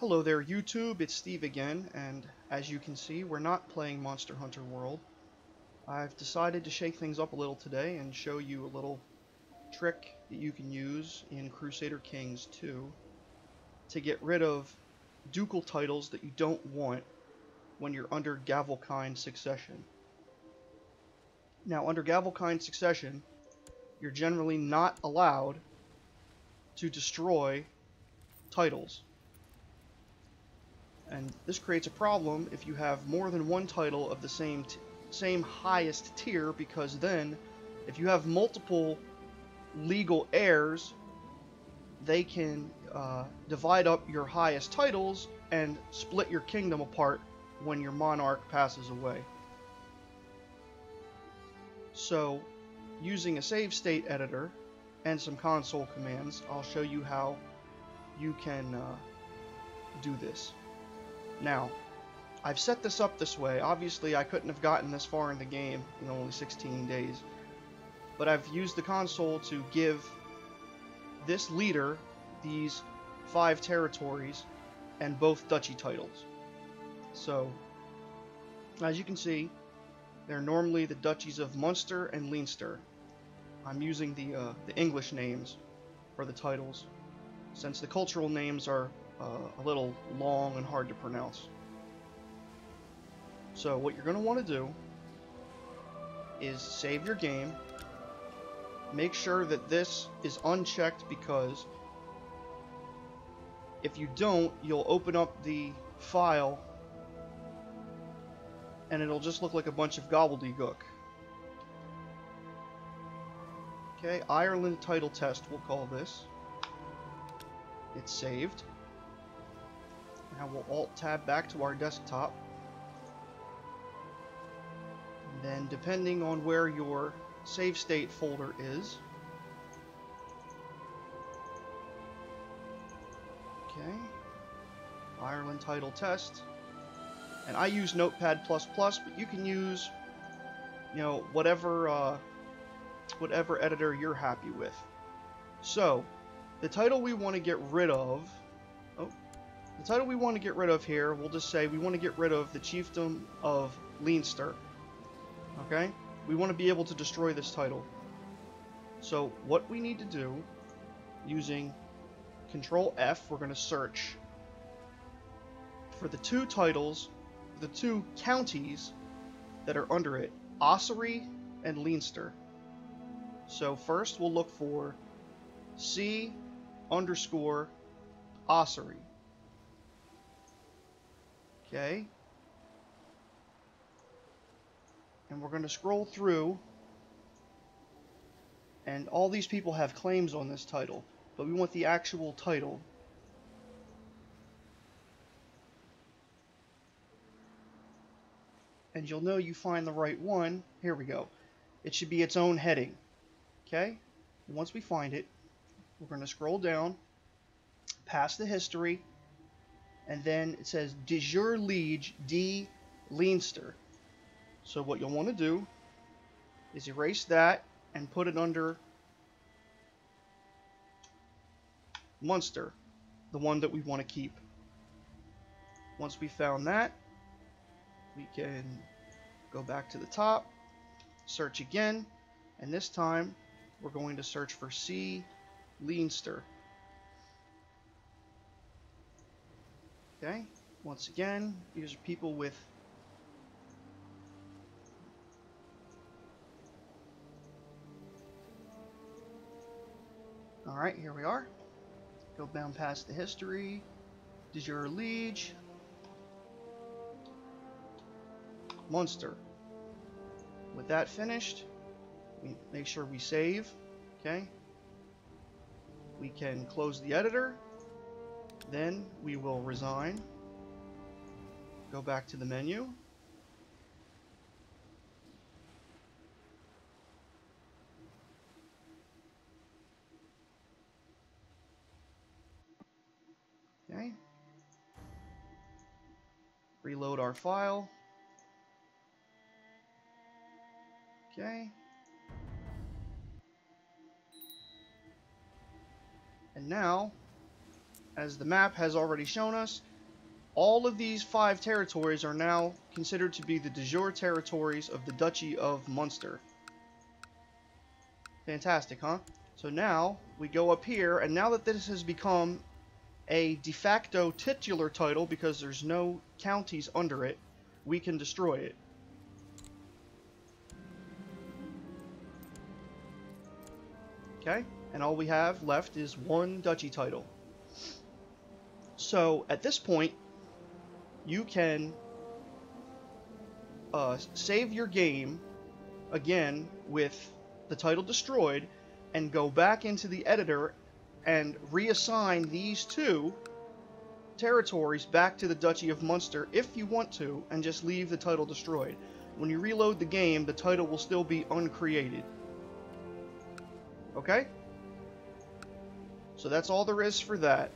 Hello there YouTube, it's Steve again, and as you can see, we're not playing Monster Hunter World. I've decided to shake things up a little today and show you a little trick that you can use in Crusader Kings 2 to get rid of ducal titles that you don't want when you're under Gavelkind Succession. Now, under Gavelkind Succession, you're generally not allowed to destroy titles. And this creates a problem if you have more than one title of the same highest tier, because then if you have multiple legal heirs, they can divide up your highest titles and split your kingdom apart when your monarch passes away. So using a save state editor and some console commands, I'll show you how you can do this. Now, I've set this up this way. Obviously, I couldn't have gotten this far in the game in only 16 days. But I've used the console to give this leader these 5 territories and both duchy titles. So, as you can see, they're normally the duchies of Munster and Leinster. I'm using the English names for the titles, since the cultural names are a little long and hard to pronounce. So what you're going to want to do is save your game. Make sure that this is unchecked, because if you don't, you'll open up the file and it'll just look like a bunch of gobbledygook. Okay, Ireland title test, we'll call this. It's saved. Now we'll Alt-Tab back to our desktop. And then, depending on where your save state folder is, okay, Ireland title test. And I use Notepad++, but you can use, you know, whatever editor you're happy with. So, the title we want to get rid of. The title we want to get rid of here, we'll just say we want to get rid of the Chiefdom of Leinster. Okay? We want to be able to destroy this title. So what we need to do, using Control F, we're going to search for the 2 titles, the 2 counties that are under it, Ossory and Leinster. So first we'll look for C_Ossory. Okay, and we're going to scroll through, and all these people have claims on this title, but we want the actual title. And you'll know you find the right one. Here we go. It should be its own heading. Okay, and once we find it, we're going to scroll down past the history. And then it says de jure liege de Leinster. So what you'll want to do is erase that and put it under Munster, the one that we want to keep. Once we found that, we can go back to the top, search again, and this time we're going to search for C Leinster. Okay, once again, these are people with alright, here we are. Go down past the history. De jure liege. Munster. With that finished, we make sure we save. Okay. We can close the editor. Then we will resign, go back to the menu, okay, reload our file, okay, and now, as the map has already shown us, all of these 5 territories are now considered to be the de jure territories of the Duchy of Munster. Fantastic, huh? So now we go up here, and now that this has become a de facto titular title because there's no counties under it, we can destroy it. Okay, and all we have left is one duchy title. So at this point, you can save your game again with the title destroyed and go back into the editor and reassign these 2 territories back to the Duchy of Munster if you want to, and just leave the title destroyed. When you reload the game, the title will still be uncreated. Okay? So that's all there is for that.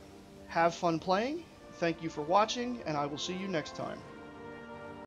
Have fun playing, thank you for watching, and I will see you next time.